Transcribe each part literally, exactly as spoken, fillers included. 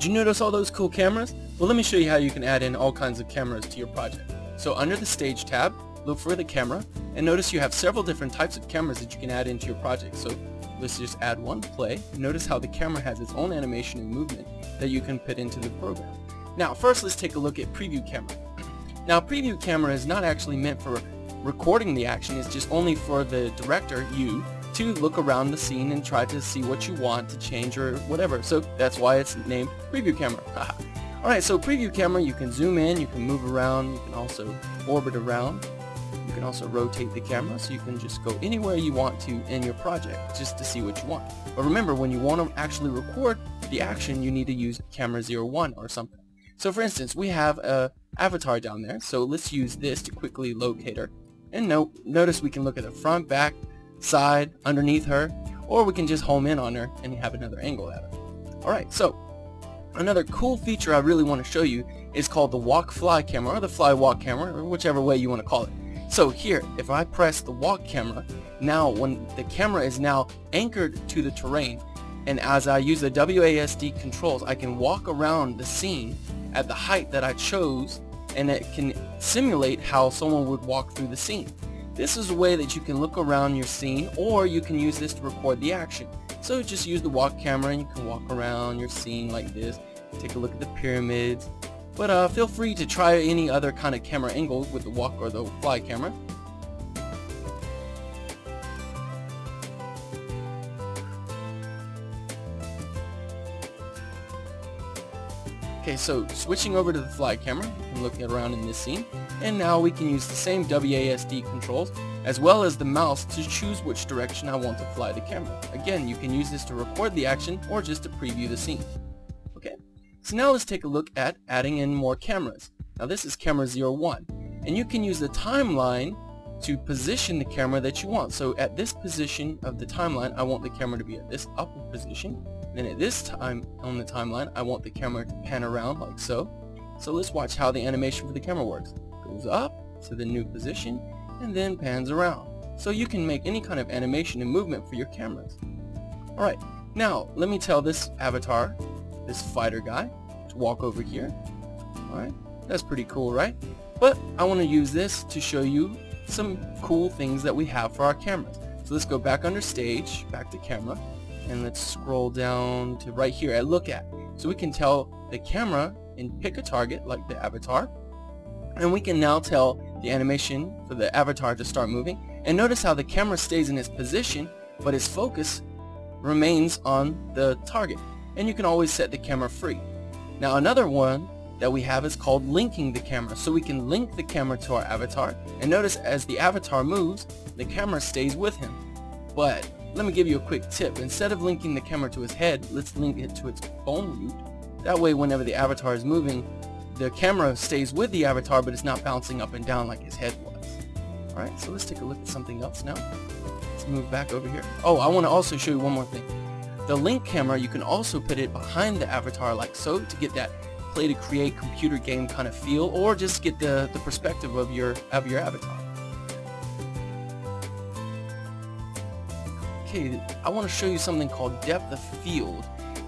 Did you notice all those cool cameras? Well, let me show you how you can add in all kinds of cameras to your project. So under the Stage tab, look for the camera, and notice you have several different types of cameras that you can add into your project. So let's just add one play. Notice how the camera has its own animation and movement that you can put into the program. Now first let's take a look at Preview Camera. Now Preview Camera is not actually meant for recording the action, it's just only for the director, you, to look around the scene and try to see what you want to change or whatever. So that's why it's named Preview Camera. Alright, so Preview Camera, you can zoom in, you can move around, you can also orbit around. You can also rotate the camera, so you can just go anywhere you want to in your project just to see what you want. But remember, when you want to actually record the action, you need to use camera zero one or something. So for instance, we have an avatar down there, so let's use this to quickly locate her. And no, notice we can look at the front, back, side, underneath her, or we can just home in on her and have another angle at her. Alright, so another cool feature I really want to show you is called the Walk Fly Camera, or the Fly Walk Camera, or whichever way you want to call it. So here, if I press the walk camera, now when the camera is now anchored to the terrain, and as I use the W A S D controls, I can walk around the scene at the height that I chose, and it can simulate how someone would walk through the scene. This is a way that you can look around your scene, or you can use this to record the action. So just use the walk camera and you can walk around your scene like this, take a look at the pyramids. But uh, feel free to try any other kind of camera angle with the walk or the fly camera. Okay, so switching over to the fly camera, I'm looking around in this scene, and now we can use the same W A S D controls as well as the mouse to choose which direction I want to fly the camera. Again, you can use this to record the action or just to preview the scene. So now let's take a look at adding in more cameras. Now this is camera zero one, and you can use the timeline to position the camera that you want. So at this position of the timeline, I want the camera to be at this upward position. Then at this time on the timeline, I want the camera to pan around like so. So let's watch how the animation for the camera works. Goes up to the new position and then pans around. So you can make any kind of animation and movement for your cameras. Alright, now let me tell this avatar, this fighter guy, to walk over here. Alright, that's pretty cool, right? But I want to use this to show you some cool things that we have for our cameras. So let's go back under Stage, back to Camera, and let's scroll down to right here at Look At. So we can tell the camera and pick a target like the avatar, and we can now tell the animation for the avatar to start moving. And notice how the camera stays in its position, but its focus remains on the target. And you can always set the camera free. Now another one that we have is called linking the camera. So we can link the camera to our avatar, and notice as the avatar moves, the camera stays with him. But let me give you a quick tip. Instead of linking the camera to his head, let's link it to its bone root. That way whenever the avatar is moving, the camera stays with the avatar, but it's not bouncing up and down like his head was. Alright, so let's take a look at something else now. Let's move back over here. Oh, I want to also show you one more thing. The link camera, you can also put it behind the avatar like so to get that play to create computer game kind of feel, or just get the, the perspective of your, of your avatar. Okay, I want to show you something called depth of field.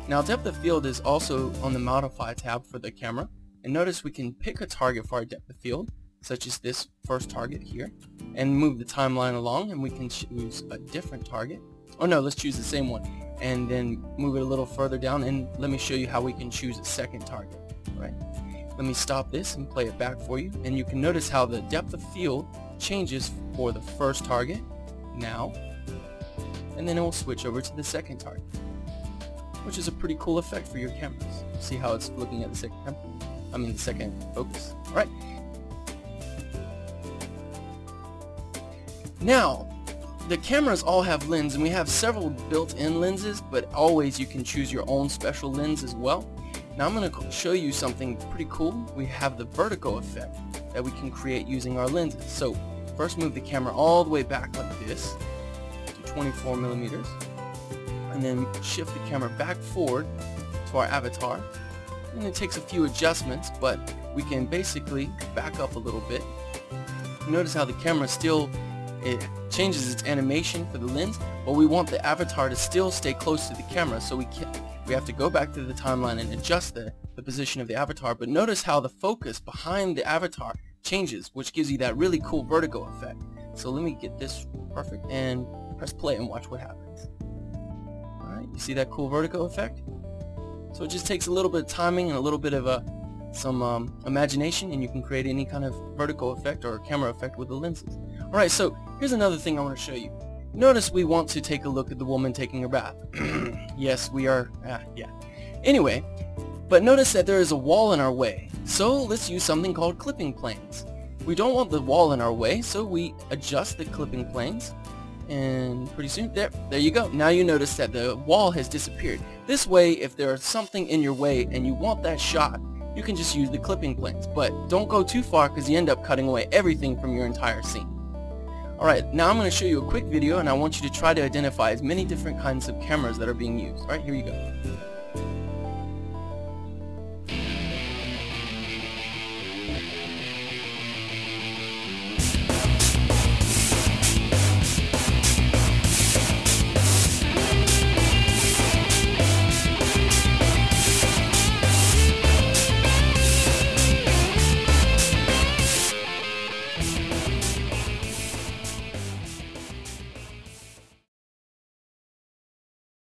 Now depth of field is also on the modify tab for the camera, and notice we can pick a target for our depth of field, such as this first target here, and move the timeline along, and we can choose a different target. Oh no, let's choose the same one, and then move it a little further down, and let me show you how we can choose a second target. Right? Let me stop this and play it back for you, and you can notice how the depth of field changes for the first target, now, and then it will switch over to the second target, which is a pretty cool effect for your cameras. See how it's looking at the second camera? I mean the second focus. Alright. Now, the cameras all have lenses, and we have several built-in lenses, but always you can choose your own special lens as well. Now I'm going to show you something pretty cool. We have the vertigo effect that we can create using our lenses. So first move the camera all the way back like this to twenty-four millimeters, and then shift the camera back forward to our avatar, and it takes a few adjustments, but we can basically back up a little bit. Notice how the camera still, it changes its animation for the lens, but we want the avatar to still stay close to the camera, so we can we have to go back to the timeline and adjust the, the position of the avatar. But notice how the focus behind the avatar changes, which gives you that really cool vertigo effect. So let me get this perfect and press play and watch what happens. Alright, you see that cool vertigo effect? So it just takes a little bit of timing and a little bit of a some um, imagination, and you can create any kind of vertical effect or camera effect with the lenses. Alright, so here's another thing I want to show you. Notice we want to take a look at the woman taking her bath. Yes, we are, ah, yeah. Anyway, but notice that there is a wall in our way, so let's use something called clipping planes. We don't want the wall in our way, so we adjust the clipping planes, and pretty soon, there, there you go. Now you notice that the wall has disappeared. This way, if there is something in your way and you want that shot, you can just use the clipping planes, but don't go too far because you end up cutting away everything from your entire scene. Alright, now I'm going to show you a quick video, and I want you to try to identify as many different kinds of cameras that are being used. Alright, here you go.